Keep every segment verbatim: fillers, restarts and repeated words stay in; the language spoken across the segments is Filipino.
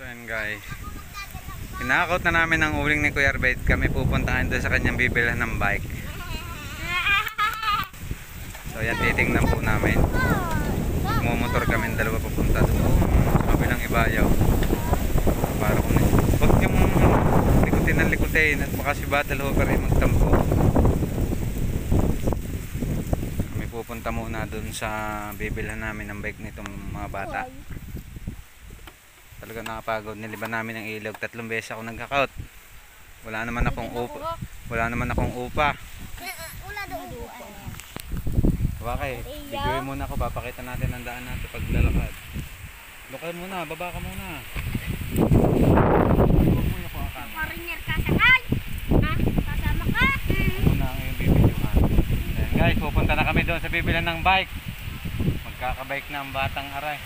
So yan guys, kinakaut na namin ang uling ni Kuya Arbeit. Kami pupuntahan doon sa kanyang bibilhan ng bike. So yan, titingnan po namin. Mumotor kami dalawa papunta doon sa kabilang ibayaw. Para kung huwag nyo mong likutin ng likutin at baka si Battle Hooper ay magtampo. Kami pupunta muna doon sa bibilhan namin ng bike nitong mga bata. Talaga nakapagod, niliban namin ang ilog. Tatlong beses ako nagkakaut. Wala naman akong upa. Wala naman akong upa. Wala daw upa. Bakay, videoin muna ako. Papakita natin ang daan natin pag lalakad. Lokal muna, baba ka muna. Huwag muna ko ang camera. Foreigner ka sakal. Ha? Kasama ka. Muna ang iyong bibidyohan. Ayan guys, pupunta na kami doon sa bibilan ng bike. Magkakabike na ang batang aray.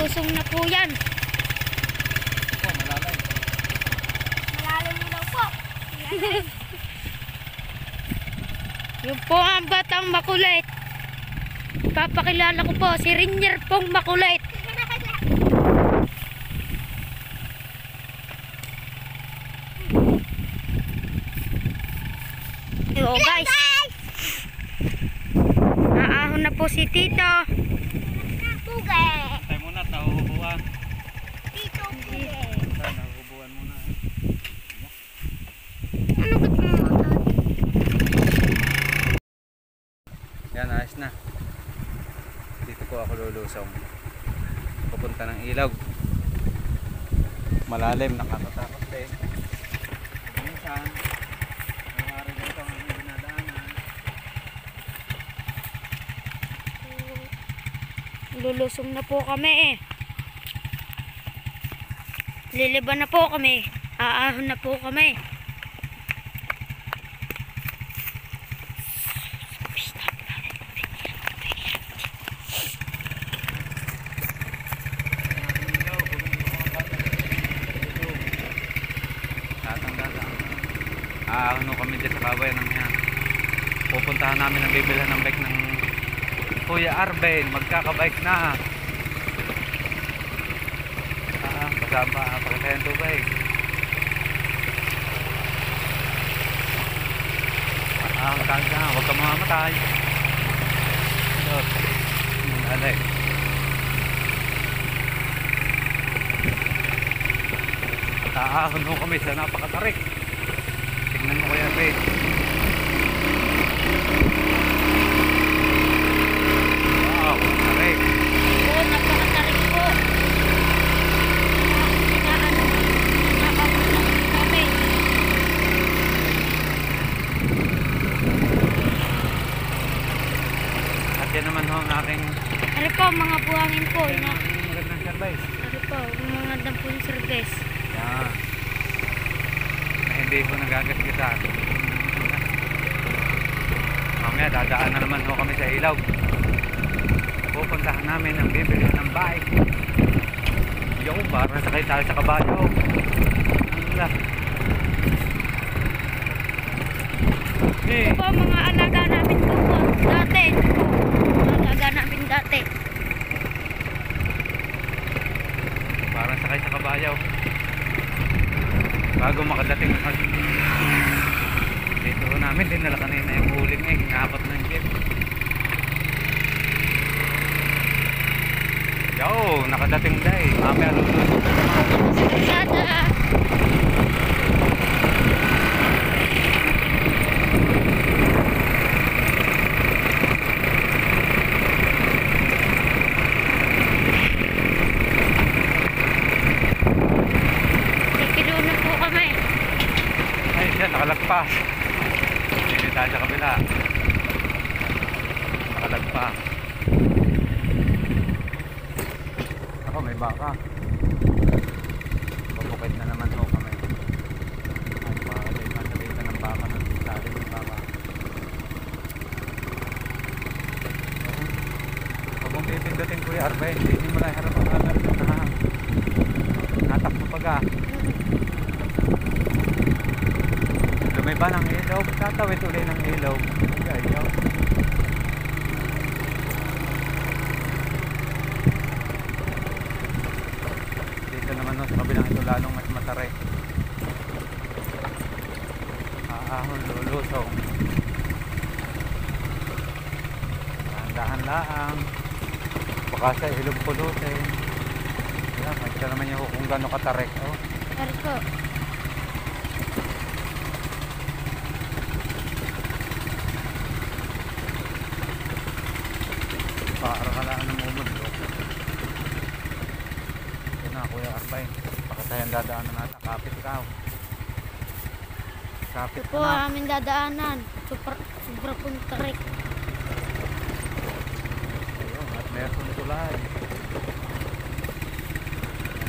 Ulusong na po yan. Opo, malalay. Malalay mo daw po. Yung po ang batang makulit. Papakilala ko po, si Rainier pong makulit. Hello guys. Naahon na po si Tito. Pugay. Nahuhubuan dito po eh. Nahuhubuan muna eh. Ano ba't naman? Yan, ayos na. Dito po ako lulusong. Pupunta ng ilog. Malalim, nakatatakot eh. Minsan nangyari dito ang binadaanan. Lulusong na po kami eh. Liliban na po kami. Aahon na po kami. Aahon na kami dito sa kawayan ng yan. Pupuntahan namin ang bibilhan ng bike ng Kuya Arbeit. Magkakabike na. Sama pakitayan to ba eh. Ah, matahal ka. Huwag ka mamamatay. Alay. Taahon ho kami sa napakatarik. Tignan mo kaya eh. Wow, tarik. Oo, napakatarik po. Yan naman ho ang aking ano po, mga buhangin po yan ang magandang service ano po, mga magandang po yung service yan na hindi po nagagasgita mamaya dadaan na naman ho kami sa ilaw. Pupuntahan namin ang bibili ng bike. Yo, parang sakay tayo sa kabayo. Ito po mga alaga namin po po dati namin dati. Parang sakay sa kabayaw. Bago makadating na kasi. Dito namin din nala kanina yung uling eh. Hinapat ng jeep. Yo, nakadating na eh. Mami, alusun. Sada! Nakalagpas. Hindi tayo sa kabila. Nakalagpas. Ako, may baka. Pabukit na naman ako kami. bay, hindi mo lang harap ang alam na natak na paga. Dumi ba ng ilaw? Tatawid ulit ng ilaw. Ayaw. Dito naman no, sa kabilang ito lalong mas mataray. Aahon lulusaw. Dahan lang baka sa ilog pulutin yan, magkita naman nyo kung gano'ng katarek oh. Tarek po parang halaan ng umulog yun na Kuya Arbay, baka tayong dadaanan natin, kapit ka kapit po aming dadaanan, super super pong tarek. Meron tulay.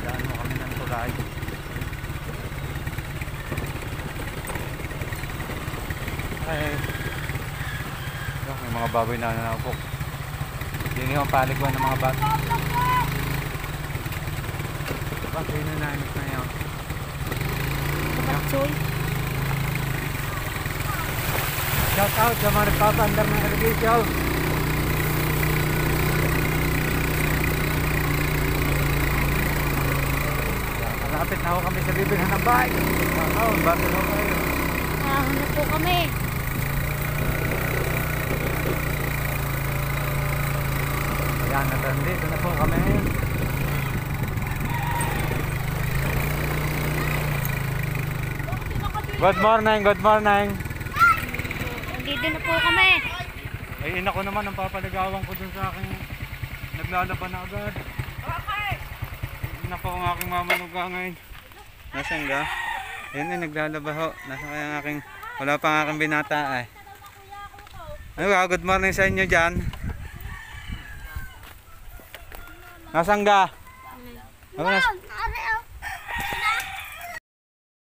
Nandaan mo kami ng tulay. Ay, yung may mga baboy na nanapok. Yun yung paliguan ng mga baboy. Bakit yun na namin na yun? Kapatsoy. Shout out sa mga nagpapandar ng irrigation. Kapit na ako kami sa bibirhan ng bahay. Bakit bakit ako kayo? Ahon na po kami. Ayan, nandito na po kami. Good morning, good morning. Nandito na po kami. Ay, ina ko naman ang papaligawan ko dun sa akin. Naglalaban na agad. Nako ang aking mamanuga ngayon. Nasaan ga? Ayun ay naglalabaho. Nasaan kaya ang aking, wala pa ang aking binata ay. Ano ka? Good morning sa inyo dyan. Nasaan ga?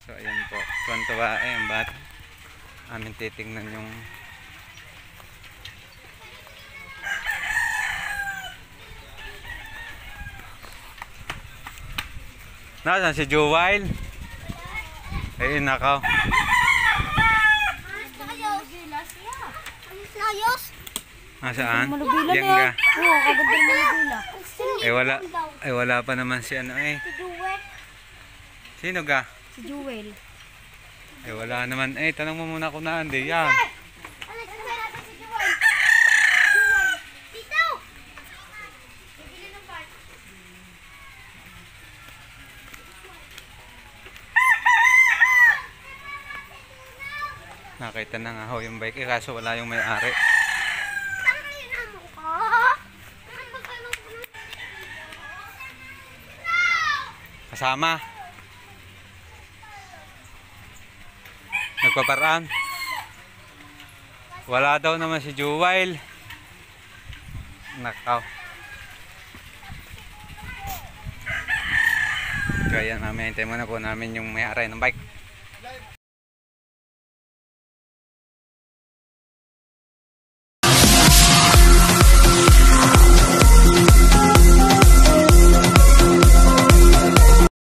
So ayun po. Tuwan-tuwa ay ang bat. Amin titignan yung nasaan si Joel? Ayun nakaw. Nasaan? Diyan ka. Ay wala, ay wala pa naman si ano eh. Sino ka? Si Joel. Ay wala naman eh. Tanong mo muna kung naan di yan. Nakita na nga ho yung bike eh, kaso wala yung may-ari. Kasama. Nagpaparaan. Wala daw naman si Joel. Nakaw. Kaya namin, hintay muna po namin yung may-ari ng bike.